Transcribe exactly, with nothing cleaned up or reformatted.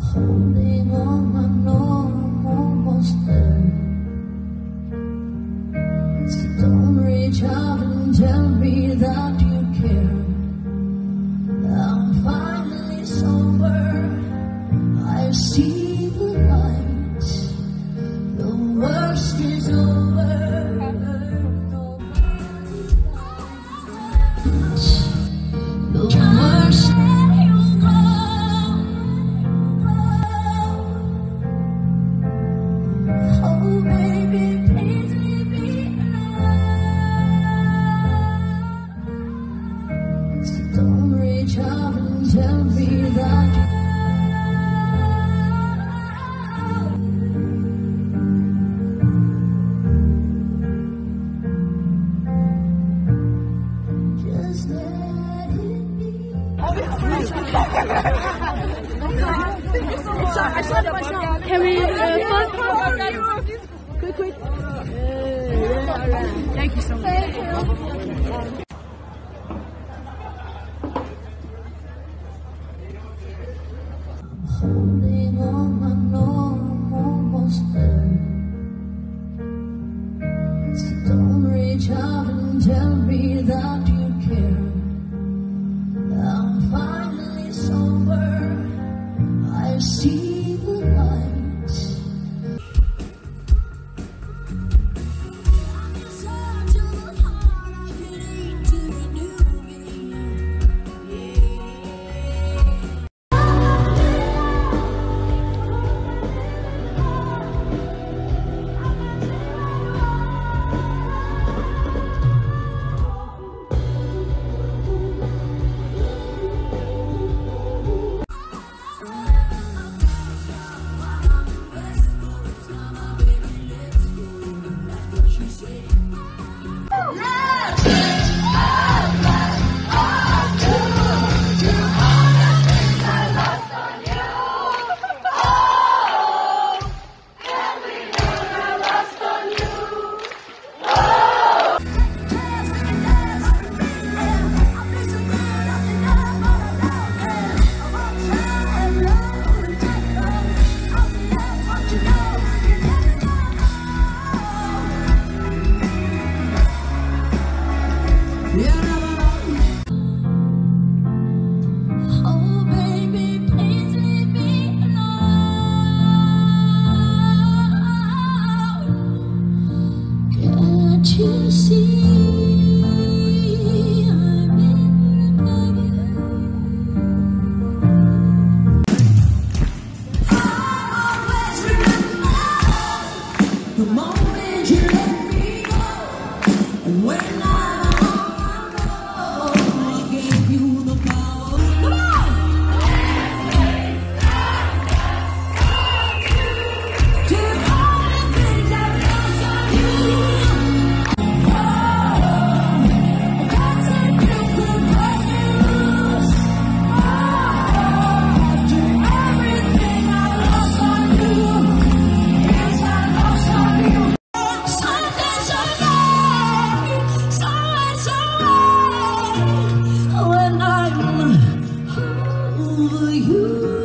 holding on, I know I'm almost there. So don't reach out and tell me that you care. I'm finally sober, I see the light. The worst is over. The worst. Don't reach out and tell me that. Just let it be. Can we uh, quick, quick. Uh, yeah. Thank you so much. Thank you. Holding on, I know I'm almost there. So don't reach out and tell me that you care. I'm finally sober, I see the light. I'm inside to the heart of pity to renew me. Over you.